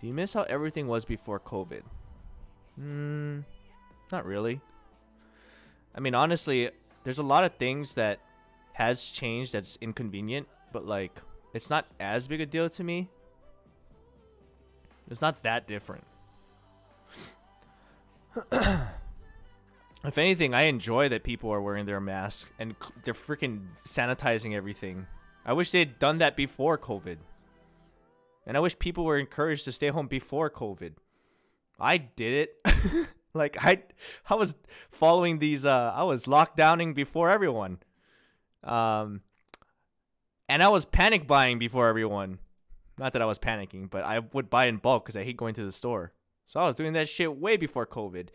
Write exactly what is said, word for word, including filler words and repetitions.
Do you miss how everything was before COVID? Hmm, not really. I mean, honestly, there's a lot of things that has changed that's inconvenient, but like, it's not as big a deal to me. It's not that different. If anything, I enjoy that people are wearing their masks and they're freaking sanitizing everything. I wish they had done that before COVID. And I wish people were encouraged to stay home before COVID. I did it. Like, I I was following these, uh, I was lockdowning before everyone. Um, and I was panic buying before everyone. Not that I was panicking, but I would buy in bulk because I hate going to the store. So I was doing that shit way before COVID.